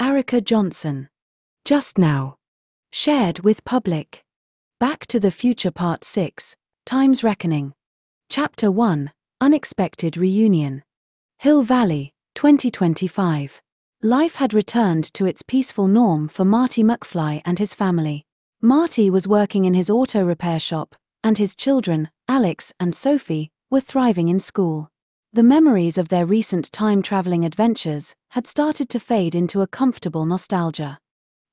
Erica Johnson. Just now. Shared with public. Back to the Future Part 6, Time's Reckoning. Chapter 1, Unexpected Reunion. Hill Valley, 2025. Life had returned to its peaceful norm for Marty McFly and his family. Marty was working in his auto repair shop, and his children, Alex and Sophie, were thriving in school. The memories of their recent time-traveling adventures had started to fade into a comfortable nostalgia.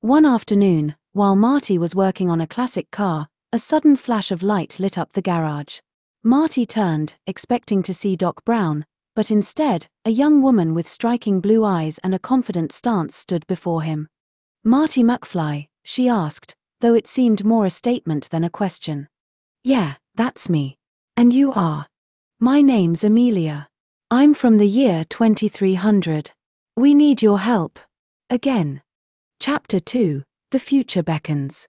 One afternoon, while Marty was working on a classic car, a sudden flash of light lit up the garage. Marty turned, expecting to see Doc Brown, but instead, a young woman with striking blue eyes and a confident stance stood before him. "Marty McFly," she asked, though it seemed more a statement than a question. "Yeah, that's me. And you are?" "My name's Amelia. I'm from the year 2300. We need your help. Again." Chapter 2, The Future Beckons.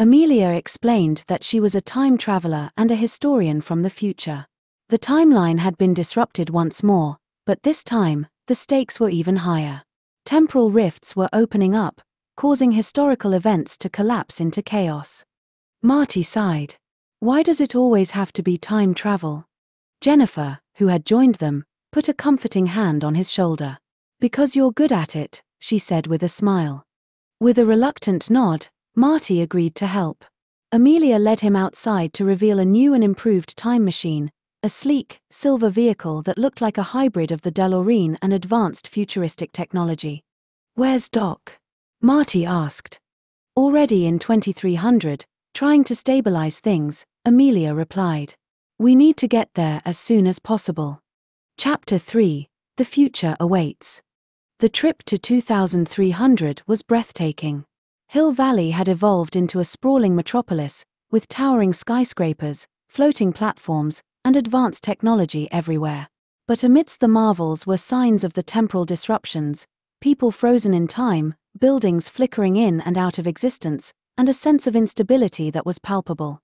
Amelia explained that she was a time traveler and a historian from the future. The timeline had been disrupted once more, but this time, the stakes were even higher. Temporal rifts were opening up, causing historical events to collapse into chaos. Marty sighed. "Why does it always have to be time travel?" Jennifer, who had joined them, put a comforting hand on his shoulder. "Because you're good at it," she said with a smile. With a reluctant nod, Marty agreed to help. Amelia led him outside to reveal a new and improved time machine, a sleek, silver vehicle that looked like a hybrid of the DeLorean and advanced futuristic technology. "Where's Doc?" Marty asked. Already in 2300, trying to stabilize things, Amelia replied. "We need to get there as soon as possible." Chapter 3, The Future Awaits. The trip to 2300 was breathtaking. Hill Valley had evolved into a sprawling metropolis, with towering skyscrapers, floating platforms, and advanced technology everywhere. But amidst the marvels were signs of the temporal disruptions, people frozen in time, buildings flickering in and out of existence, and a sense of instability that was palpable.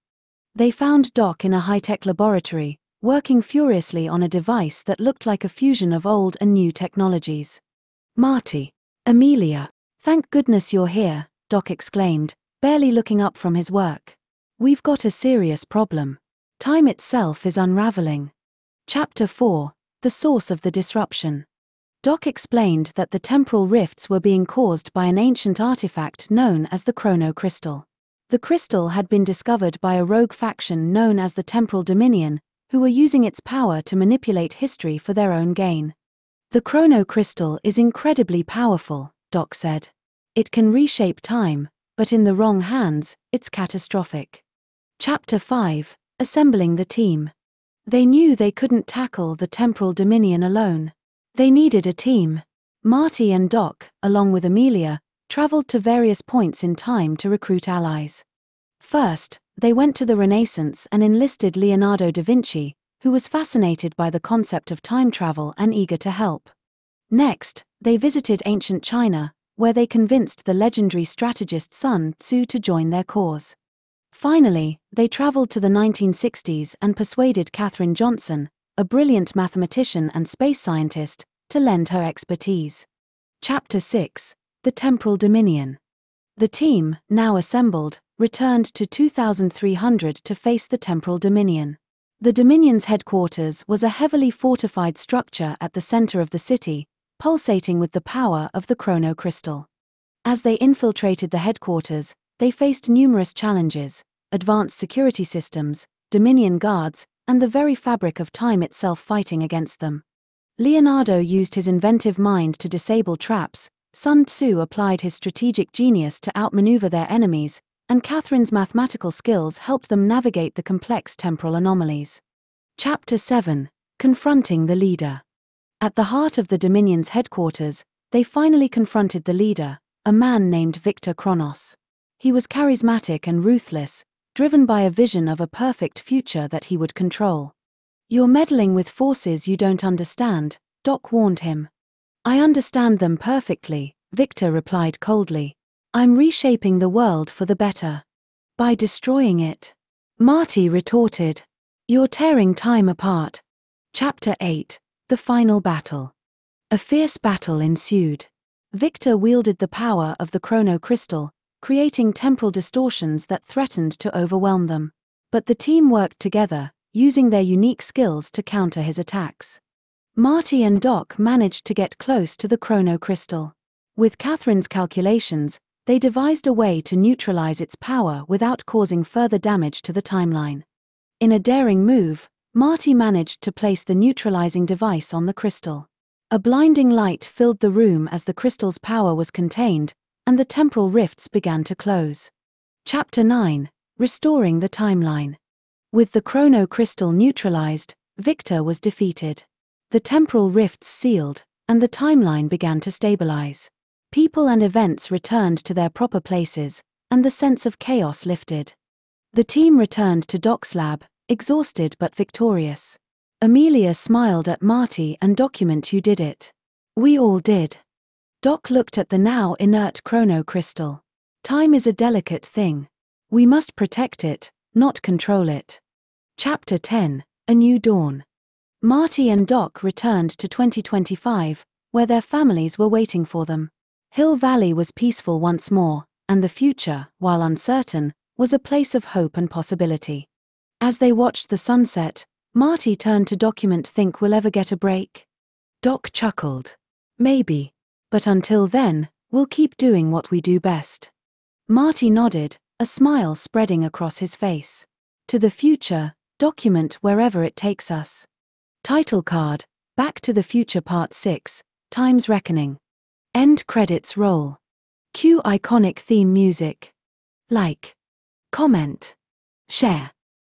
They found Doc in a high-tech laboratory, working furiously on a device that looked like a fusion of old and new technologies. "Marty, Amelia, thank goodness you're here," Doc exclaimed, barely looking up from his work. "We've got a serious problem. Time itself is unraveling." Chapter 4, The Source of the Disruption. Doc explained that the temporal rifts were being caused by an ancient artifact known as the Chrono Crystal. The crystal had been discovered by a rogue faction known as the Temporal Dominion, who were using its power to manipulate history for their own gain. "The Chrono Crystal is incredibly powerful," Doc said. "It can reshape time, but in the wrong hands, it's catastrophic." Chapter 5, Assembling the Team. They knew they couldn't tackle the Temporal Dominion alone. They needed a team. Marty and Doc, along with Amelia, traveled to various points in time to recruit allies. First, they went to the Renaissance and enlisted Leonardo da Vinci, who was fascinated by the concept of time travel and eager to help. Next, they visited ancient China, where they convinced the legendary strategist Sun Tzu to join their cause. Finally, they traveled to the 1960s and persuaded Katherine Johnson, a brilliant mathematician and space scientist, to lend her expertise. Chapter 6, The Temporal Dominion. The team, now assembled, returned to 2300 to face the Temporal Dominion. The Dominion's headquarters was a heavily fortified structure at the center of the city, pulsating with the power of the Chrono Crystal. As they infiltrated the headquarters, they faced numerous challenges: advanced security systems, Dominion guards, and the very fabric of time itself fighting against them. Leonardo used his inventive mind to disable traps, Sun Tzu applied his strategic genius to outmaneuver their enemies, and Catherine's mathematical skills helped them navigate the complex temporal anomalies. Chapter 7, Confronting the Leader. At the heart of the Dominion's headquarters, they finally confronted the leader, a man named Victor Kronos. He was charismatic and ruthless, driven by a vision of a perfect future that he would control. "You're meddling with forces you don't understand," Doc warned him. "I understand them perfectly," Victor replied coldly. "I'm reshaping the world for the better. By destroying it." Marty retorted. "You're tearing time apart." Chapter 8, The Final Battle. A fierce battle ensued. Victor wielded the power of the Chrono Crystal, creating temporal distortions that threatened to overwhelm them. But the team worked together, using their unique skills to counter his attacks. Marty and Doc managed to get close to the Chrono Crystal. With Katherine's calculations, they devised a way to neutralize its power without causing further damage to the timeline. In a daring move, Marty managed to place the neutralizing device on the crystal. A blinding light filled the room as the crystal's power was contained, and the temporal rifts began to close. Chapter 9: Restoring the Timeline. With the Chrono Crystal neutralized, Victor was defeated. The temporal rifts sealed, and the timeline began to stabilize. People and events returned to their proper places, and the sense of chaos lifted. The team returned to Doc's lab, exhausted but victorious. Amelia smiled at Marty and document who did it. We all did. Doc looked at the now inert Chrono Crystal. Time is a delicate thing. We must protect it, not control it. Chapter 10, A New Dawn. Marty and Doc returned to 2025, where their families were waiting for them. Hill Valley was peaceful once more, and the future, while uncertain, was a place of hope and possibility. As they watched the sunset, Marty turned to Document. Think we'll ever get a break? Doc chuckled. Maybe. But until then, we'll keep doing what we do best. Marty nodded, a smile spreading across his face. To the future, Document wherever it takes us. Title card: Back to the Future Part 6, Time's Reckoning. End credits roll. Cue iconic theme music. Like. Comment. Share.